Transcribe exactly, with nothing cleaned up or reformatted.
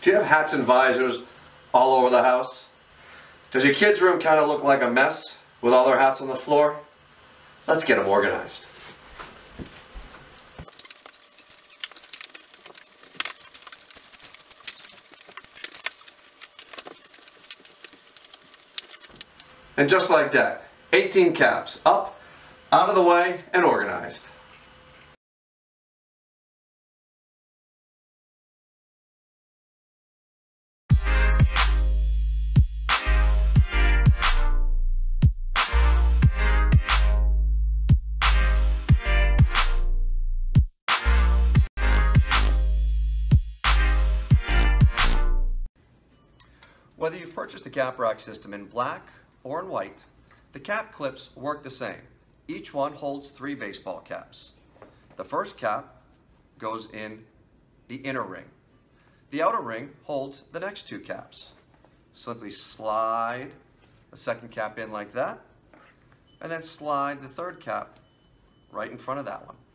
Do you have hats and visors all over the house? Does your kids' room kind of look like a mess with all their hats on the floor? Let's get them organized. And just like that, eighteen caps up, out of the way, and organized. Whether you've purchased the cap rack system in black or in white, the cap clips work the same. Each one holds three baseball caps. The first cap goes in the inner ring. The outer ring holds the next two caps. Simply slide the second cap in like that, and then slide the third cap right in front of that one.